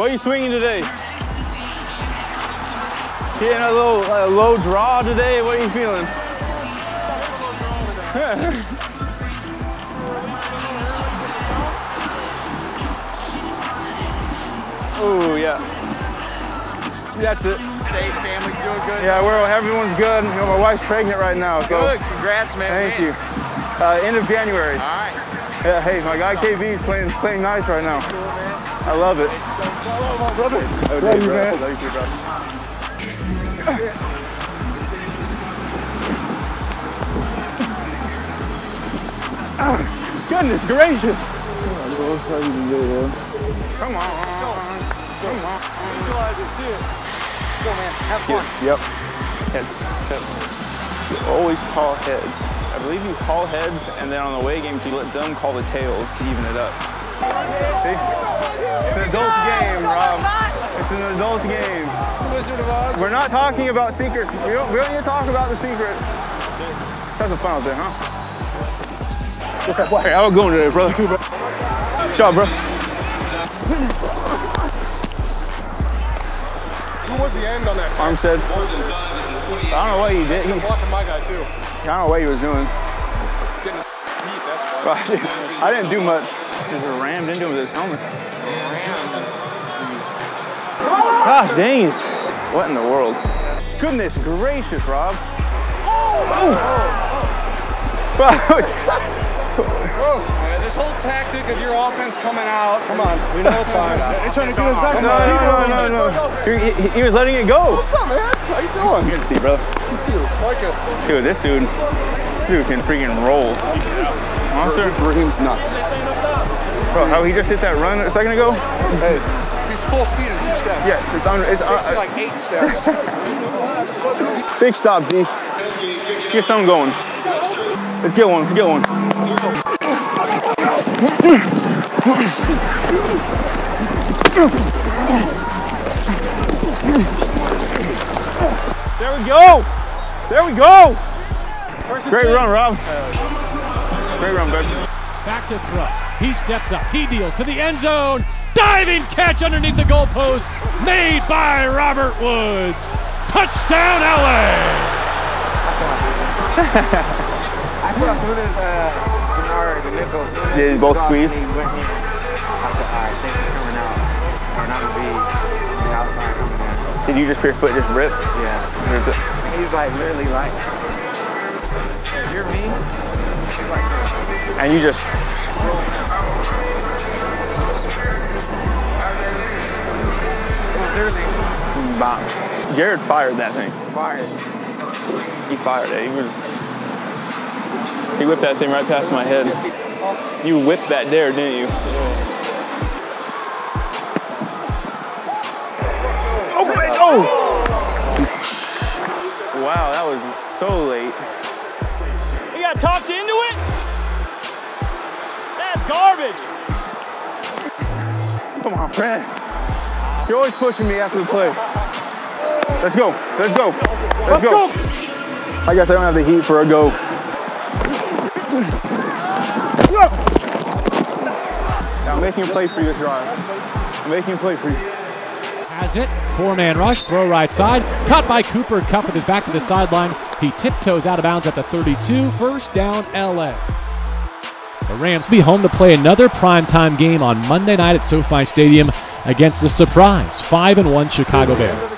What are you swinging today? Getting a little low draw today? What are you feeling? Oh, yeah. That's it. Safe, family's doing good. Yeah, everyone's good. You know, my wife's pregnant right now, so. Good, congrats, man. Thank you. End of January. All right. Yeah, hey, my guy KB is playing nice right now. Cool, man. I love it. Hello, my brother. Okay, love you, bro. Man. Love you too, brother. Goodness gracious. Come on. Come on. Visualize it, see it. Go, man. Have fun. Yep. Heads. You always call heads. I believe you call heads, and then on the away games, you let them call the tails to even it up. See? It's an adult game, Rob. It's an adult game. Wizard of Oz. We're not talking about secrets. We don't need to talk about the secrets. That's a fun out there, huh? What's that? Hey, how going today, brother? Good job, bro. Who was the end on that? Armstead. I don't know what he did. He was blocking my guy, too. I don't know what he was doing. I didn't do much. Just rammed into him with his helmet. Gosh dang it. What in the world? Goodness gracious, Rob. Yeah, this whole tactic of your offense coming out. Come on. We know it's fine. They're trying to do his back. No. He was letting it go. What's up, man? How you doing? Good to see you, brother. Dude, this dude can freaking roll. Monster. Raheem's nuts. Bro, how he just hit that run a second ago? Hey, he's full speed in 2 steps. Yes, it takes me like 8 steps. Big stop, D. Get something going. Let's get one. Let's get one. There we go. There we go! Great run, Rob. Great run, baby. Back to throw. He steps up. He deals to the end zone. Diving catch underneath the goalpost made by Robert Woods. Touchdown, LA! I feel as soon as Bernard and Nichols. Yeah, both squeezed. Did you just pure foot just rip? Yeah. He's like literally like, if you're me, he's like this. And you just. Literally. Jared fired that thing. Fired. He fired it. He whipped that thing right past my head. You whipped that there, didn't you? Oh, wait, oh! Wow, that was so late. He got topped into it? That's garbage. Come on, Fred. You're always pushing me after the play. Let's go. Let's go. Let's go. I guess I don't have the heat for a go. Now I'm making a play for you, drive. I'm making a play for you. Has it, 4-man rush, throw right side, caught by Cooper Kupp with his back to the sideline. He tiptoes out of bounds at the 32, first down LA. The Rams will be home to play another primetime game on Monday night at SoFi Stadium against the surprise 5-1 Chicago Bears.